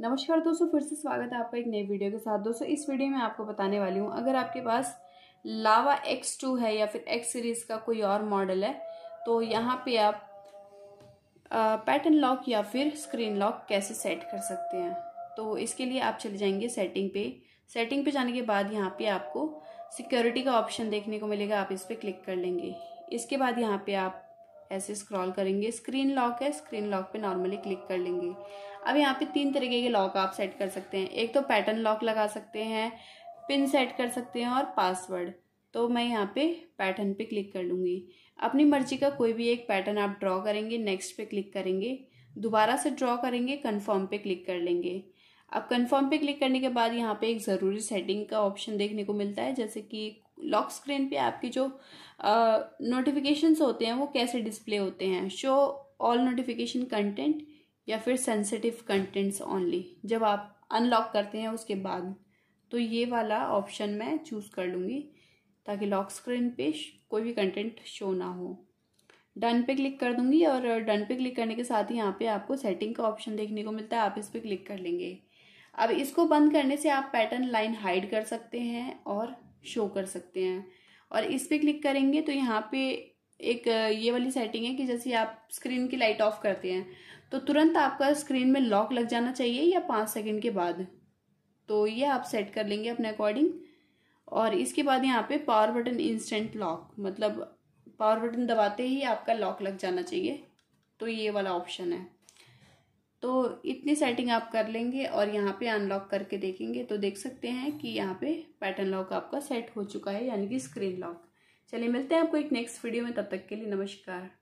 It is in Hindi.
नमस्कार दोस्तों, फिर से स्वागत है आपका एक नई वीडियो के साथ। दोस्तों इस वीडियो में आपको बताने वाली हूँ, अगर आपके पास लावा X2 है या फिर X सीरीज़ का कोई और मॉडल है तो यहाँ पे आप पैटर्न लॉक या फिर स्क्रीन लॉक कैसे सेट कर सकते हैं। तो इसके लिए आप चले जाएंगे सेटिंग पे। सेटिंग पे जाने के बाद यहाँ पे आपको सिक्योरिटी का ऑप्शन देखने को मिलेगा, आप इस पर क्लिक कर लेंगे। इसके बाद यहाँ पे आप ऐसे स्क्रॉल करेंगे, स्क्रीन लॉक है, स्क्रीन लॉक पे नॉर्मली क्लिक कर लेंगे। अब यहाँ पे तीन तरीके के लॉक आप सेट कर सकते हैं, एक तो पैटर्न लॉक लगा सकते हैं, पिन सेट कर सकते हैं और पासवर्ड। तो मैं यहाँ पे पैटर्न पे क्लिक कर लूँगी। अपनी मर्जी का कोई भी एक पैटर्न आप ड्रॉ करेंगे, नेक्स्ट पे क्लिक करेंगे, दोबारा से ड्रॉ करेंगे, कन्फर्म पे क्लिक कर लेंगे। अब कन्फर्म पे क्लिक करने के बाद यहाँ पे एक ज़रूरी सेटिंग का ऑप्शन देखने को मिलता है, जैसे कि लॉक स्क्रीन पे आपकी जो नोटिफिकेशंस होते हैं वो कैसे डिस्प्ले होते हैं, शो ऑल नोटिफिकेशन कंटेंट या फिर सेंसिटिव कंटेंट्स ओनली, जब आप अनलॉक करते हैं उसके बाद। तो ये वाला ऑप्शन मैं चूज़ कर लूँगी ताकि लॉक स्क्रीन पे कोई भी कंटेंट शो ना हो। डन पे क्लिक कर दूँगी और डन पे क्लिक करने के साथ ही यहाँ पे आपको सेटिंग का ऑप्शन देखने को मिलता है, आप इस पर क्लिक कर लेंगे। अब इसको बंद करने से आप पैटर्न लाइन हाइड कर सकते हैं और शो कर सकते हैं। और इस पर क्लिक करेंगे तो यहाँ पे एक ये वाली सेटिंग है कि जैसे आप स्क्रीन की लाइट ऑफ करते हैं तो तुरंत आपका स्क्रीन में लॉक लग जाना चाहिए या 5 सेकंड के बाद। तो ये आप सेट कर लेंगे अपने अकॉर्डिंग। और इसके बाद यहाँ पे पावर बटन इंस्टेंट लॉक, मतलब पावर बटन दबाते ही आपका लॉक लग जाना चाहिए। तो ये वाला ऑप्शन है। तो इतनी सेटिंग आप कर लेंगे और यहाँ पे अनलॉक करके देखेंगे तो देख सकते हैं कि यहाँ पे पैटर्न लॉक आपका सेट हो चुका है, यानी कि स्क्रीन लॉक। चलिए मिलते हैं आपको एक नेक्स्ट वीडियो में, तब तक के लिए नमस्कार।